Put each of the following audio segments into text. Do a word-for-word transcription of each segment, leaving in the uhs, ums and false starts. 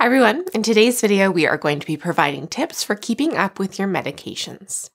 Hi everyone, in today's video we are going to be providing tips for keeping up with your medications.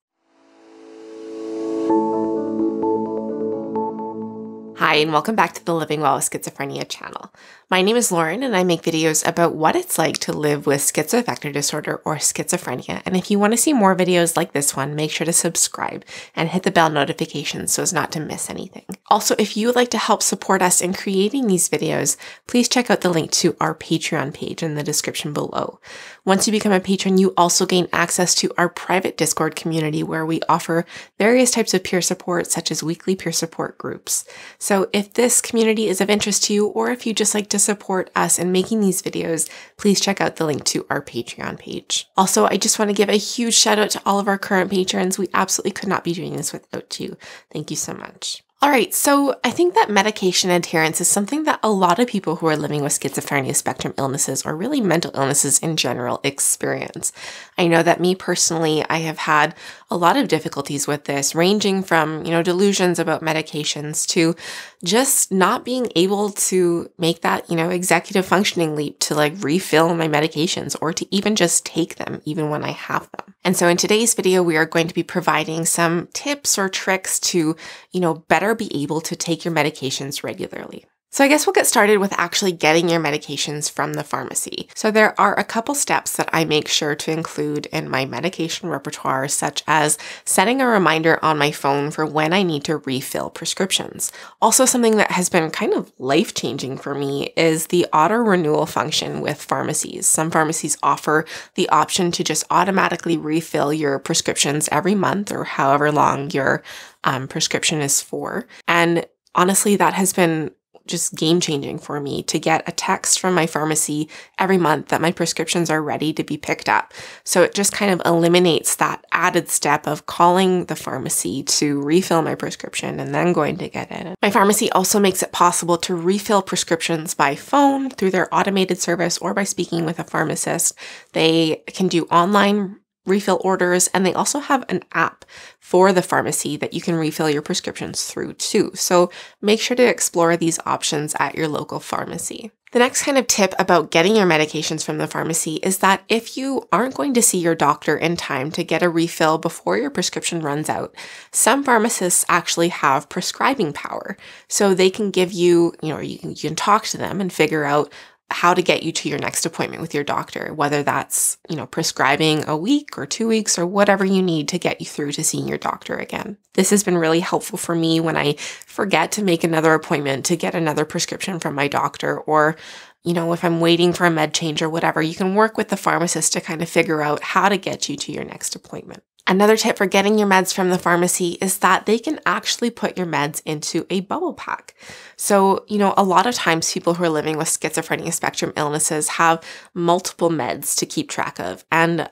Hi and welcome back to the Living Well with Schizophrenia channel. My name is Lauren and I make videos about what it's like to live with schizoaffective disorder or schizophrenia, and if you want to see more videos like this one, make sure to subscribe and hit the bell notification so as not to miss anything. Also, if you would like to help support us in creating these videos, please check out the link to our Patreon page in the description below. Once you become a patron, you also gain access to our private Discord community where we offer various types of peer support, such as weekly peer support groups. So if this community is of interest to you, or if you just like to support us in making these videos, please check out the link to our Patreon page. Also, I just want to give a huge shout out to all of our current patrons. We absolutely could not be doing this without you. Thank you so much. All right, so I think that medication adherence is something that a lot of people who are living with schizophrenia spectrum illnesses, or really mental illnesses in general, experience. I know that me personally, I have had a lot of difficulties with this, ranging from, you know, delusions about medications to just not being able to make that, you know, executive functioning leap to like refill my medications or to even just take them, even when I have them. And so in today's video, we are going to be providing some tips or tricks to, you know, better be able to take your medications regularly. So I guess we'll get started with actually getting your medications from the pharmacy. So there are a couple steps that I make sure to include in my medication repertoire, such as setting a reminder on my phone for when I need to refill prescriptions. Also, something that has been kind of life-changing for me is the auto-renewal function with pharmacies. Some pharmacies offer the option to just automatically refill your prescriptions every month or however long your um, prescription is for. And honestly, that has been just game-changing for me to get a text from my pharmacy every month that my prescriptions are ready to be picked up. So it just kind of eliminates that added step of calling the pharmacy to refill my prescription and then going to get it. My pharmacy also makes it possible to refill prescriptions by phone through their automated service or by speaking with a pharmacist. They can do online refill orders, and they also have an app for the pharmacy that you can refill your prescriptions through too. So make sure to explore these options at your local pharmacy. The next kind of tip about getting your medications from the pharmacy is that if you aren't going to see your doctor in time to get a refill before your prescription runs out, some pharmacists actually have prescribing power. So they can give you, you know, you can, you can talk to them and figure out how to get you to your next appointment with your doctor, whether that's, you know, prescribing a week or two weeks or whatever you need to get you through to seeing your doctor again. This has been really helpful for me when I forget to make another appointment to get another prescription from my doctor, or, you know, if I'm waiting for a med change or whatever, you can work with the pharmacist to kind of figure out how to get you to your next appointment. Another tip for getting your meds from the pharmacy is that they can actually put your meds into a bubble pack. So, you know, a lot of times people who are living with schizophrenia spectrum illnesses have multiple meds to keep track of. And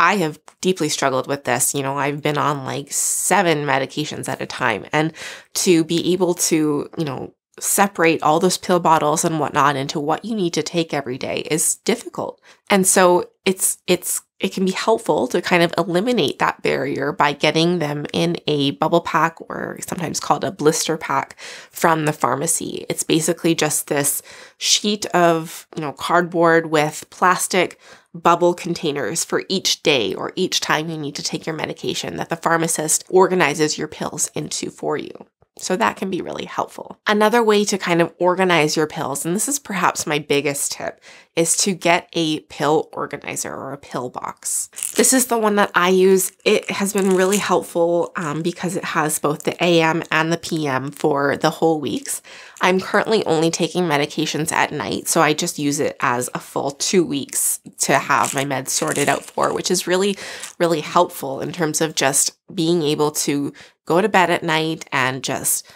I have deeply struggled with this. You know, I've been on like seven medications at a time. And to be able to, you know, separate all those pill bottles and whatnot into what you need to take every day is difficult. And so it's it's it can be helpful to kind of eliminate that barrier by getting them in a bubble pack, or sometimes called a blister pack, from the pharmacy. It's basically just this sheet of, you know, cardboard with plastic bubble containers for each day or each time you need to take your medication that the pharmacist organizes your pills into for you. So that can be really helpful. Another way to kind of organize your pills, and this is perhaps my biggest tip, is to get a pill organizer or a pill box. This is the one that I use. It has been really helpful um, because it has both the A M and the P M for the whole weeks. I'm currently only taking medications at night, so I just use it as a full two weeks to have my meds sorted out for, which is really, really helpful in terms of just being able to go to bed at night and just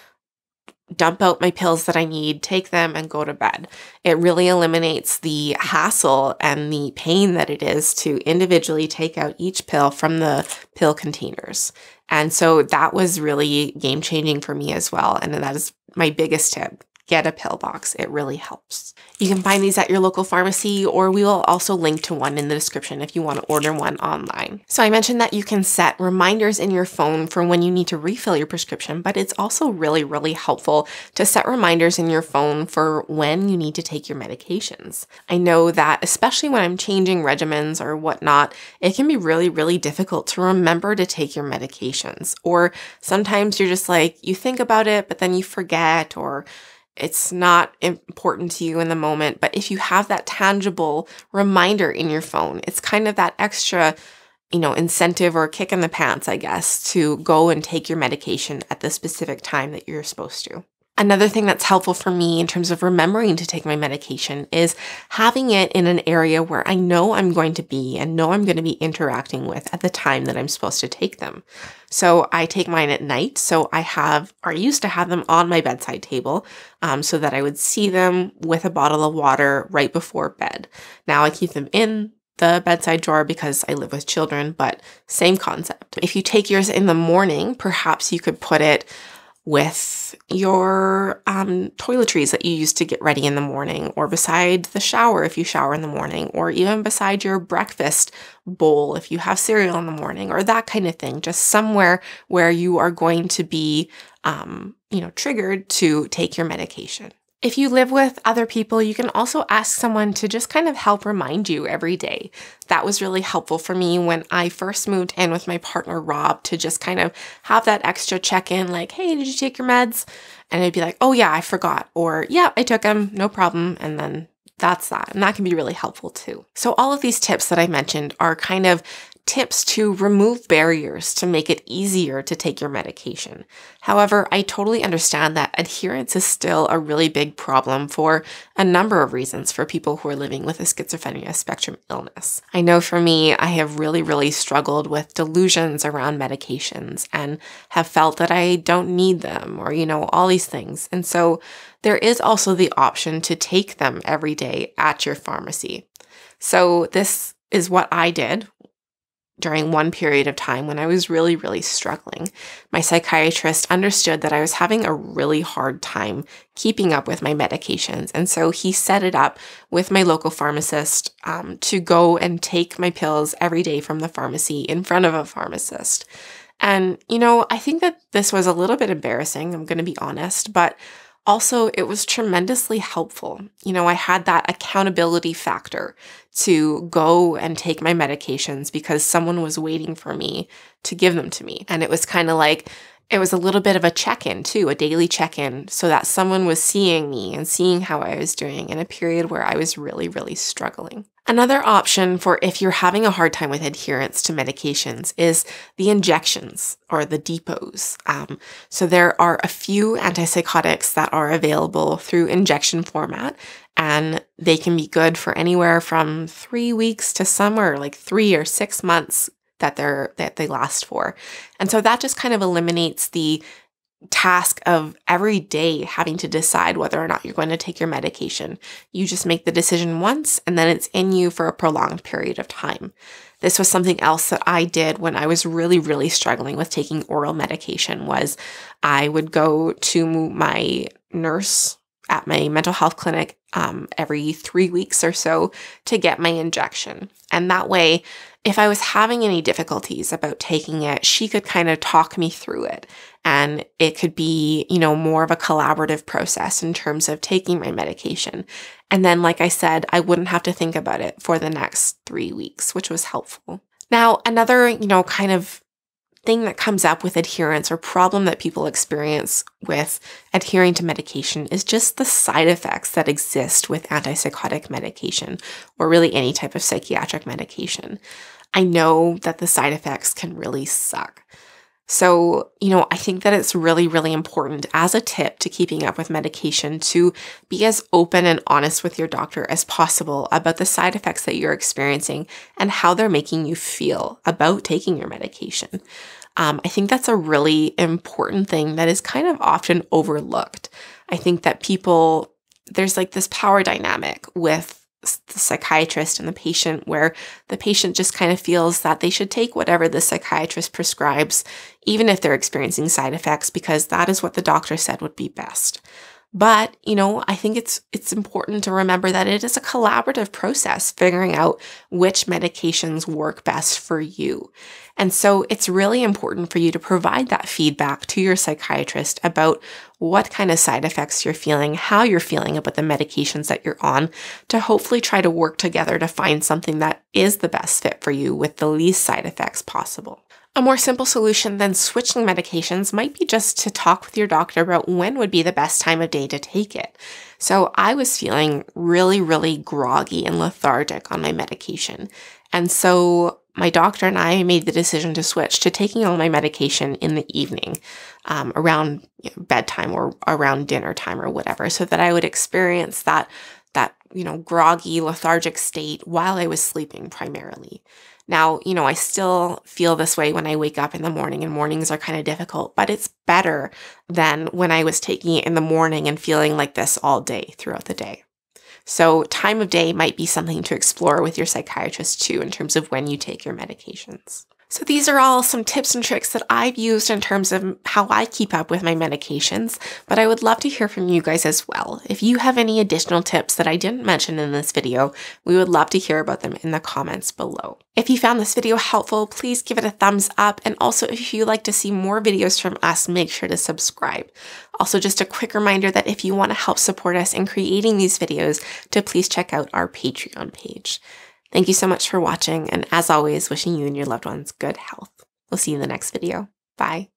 dump out my pills that I need, take them and go to bed. It really eliminates the hassle and the pain that it is to individually take out each pill from the pill containers. And so that was really game-changing for me as well. And that is my biggest tip. get a pill box. It really helps. You can find these at your local pharmacy, or we will also link to one in the description if you want to order one online. So I mentioned that you can set reminders in your phone for when you need to refill your prescription, but it's also really, really helpful to set reminders in your phone for when you need to take your medications. I know that especially when I'm changing regimens or whatnot, it can be really, really difficult to remember to take your medications. Or sometimes you're just like, you think about it, but then you forget, or it's not important to you in the moment. But if you have that tangible reminder in your phone, it's kind of that extra, you know, incentive or kick in the pants, I guess, to go and take your medication at the specific time that you're supposed to. Another thing that's helpful for me in terms of remembering to take my medication is having it in an area where I know I'm going to be and know I'm going to be interacting with at the time that I'm supposed to take them. So I take mine at night. So I have, or I used to have them on my bedside table um, so that I would see them with a bottle of water right before bed. Now I keep them in the bedside drawer because I live with children, but same concept. If you take yours in the morning, perhaps you could put it with your um, toiletries that you use to get ready in the morning, or beside the shower if you shower in the morning, or even beside your breakfast bowl if you have cereal in the morning, or that kind of thing. Just somewhere where you are going to be, um, you know, triggered to take your medication. If you live with other people, you can also ask someone to just kind of help remind you every day. That was really helpful for me when I first moved in with my partner, Rob, to just kind of have that extra check-in, like, hey, did you take your meds? And I'd be like, oh yeah, I forgot. Or yeah, I took them, no problem. And then that's that. And that can be really helpful too. So all of these tips that I mentioned are kind of tips to remove barriers to make it easier to take your medication. However, I totally understand that adherence is still a really big problem for a number of reasons for people who are living with a schizophrenia spectrum illness. I know for me, I have really, really struggled with delusions around medications and have felt that I don't need them, or, you know, all these things. And so there is also the option to take them every day at your pharmacy. So this is what I did during one period of time when I was really, really struggling. My psychiatrist understood that I was having a really hard time keeping up with my medications. And so he set it up with my local pharmacist um, to go and take my pills every day from the pharmacy in front of a pharmacist. And, you know, I think that this was a little bit embarrassing, I'm going to be honest, but also, it was tremendously helpful. You know, I had that accountability factor to go and take my medications because someone was waiting for me to give them to me. And it was kind of like, it was a little bit of a check-in too, a daily check-in, so that someone was seeing me and seeing how I was doing in a period where I was really, really struggling. Another option for if you're having a hard time with adherence to medications is the injections or the depots. Um, so there are a few antipsychotics that are available through injection format, and they can be good for anywhere from three weeks to somewhere like three or six months that they're that they last for. And so that just kind of eliminates the task of every day having to decide whether or not you're going to take your medication. You just make the decision once, and then it's in you for a prolonged period of time. This was something else that I did when I was really, really struggling with taking oral medication, was I would go to my nurse at my mental health clinic um, every three weeks or so to get my injection. And that way, if I was having any difficulties about taking it, she could kind of talk me through it. And it could be, you know, more of a collaborative process in terms of taking my medication. And then, like I said, I wouldn't have to think about it for the next three weeks, which was helpful. Now, another, you know, kind of thing that comes up with adherence or problem that people experience with adhering to medication is just the side effects that exist with antipsychotic medication, or really any type of psychiatric medication. I know that the side effects can really suck. So, you know, I think that it's really, really important as a tip to keeping up with medication to be as open and honest with your doctor as possible about the side effects that you're experiencing and how they're making you feel about taking your medication. Um, I think that's a really important thing that is kind of often overlooked. I think that people, there's like this power dynamic with the psychiatrist and the patient, where the patient just kind of feels that they should take whatever the psychiatrist prescribes, even if they're experiencing side effects, because that is what the doctor said would be best. But, you know, I think it's it's important to remember that it is a collaborative process figuring out which medications work best for you. And so it's really important for you to provide that feedback to your psychiatrist about what kind of side effects you're feeling, how you're feeling about the medications that you're on, to hopefully try to work together to find something that is the best fit for you with the least side effects possible. A more simple solution than switching medications might be just to talk with your doctor about when would be the best time of day to take it. So I was feeling really, really groggy and lethargic on my medication. And so my doctor and I made the decision to switch to taking all my medication in the evening, um, around you know, bedtime or around dinner time or whatever, so that I would experience that, that, you know, groggy, lethargic state while I was sleeping primarily. Now, you know, I still feel this way when I wake up in the morning, and mornings are kind of difficult, but it's better than when I was taking it in the morning and feeling like this all day throughout the day. So time of day might be something to explore with your psychiatrist too, in terms of when you take your medications. So these are all some tips and tricks that I've used in terms of how I keep up with my medications, but I would love to hear from you guys as well. If you have any additional tips that I didn't mention in this video, we would love to hear about them in the comments below. If you found this video helpful, please give it a thumbs up, and also if you'd like to see more videos from us, make sure to subscribe. Also, just a quick reminder that if you want to help support us in creating these videos, to please check out our Patreon page. Thank you so much for watching, and as always, wishing you and your loved ones good health. We'll see you in the next video. Bye.